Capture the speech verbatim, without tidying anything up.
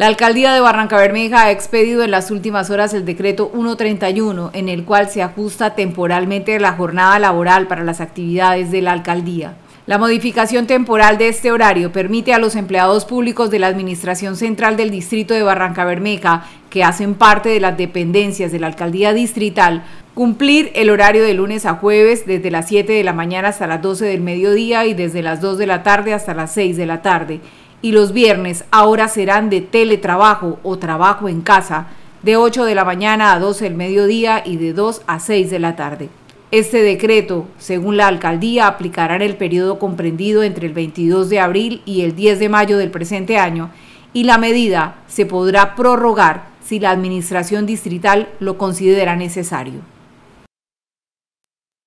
La Alcaldía de Barrancabermeja ha expedido en las últimas horas el Decreto ciento treinta y uno, en el cual se ajusta temporalmente la jornada laboral para las actividades de la Alcaldía. La modificación temporal de este horario permite a los empleados públicos de la Administración Central del Distrito de Barrancabermeja, que hacen parte de las dependencias de la Alcaldía Distrital, cumplir el horario de lunes a jueves desde las siete de la mañana hasta las doce del mediodía y desde las dos de la tarde hasta las seis de la tarde. Y los viernes ahora serán de teletrabajo o trabajo en casa, de ocho de la mañana a doce del mediodía y de dos a seis de la tarde. Este decreto, según la Alcaldía, aplicará en el periodo comprendido entre el veintidós de abril y el diez de mayo del presente año, y la medida se podrá prorrogar si la Administración Distrital lo considera necesario.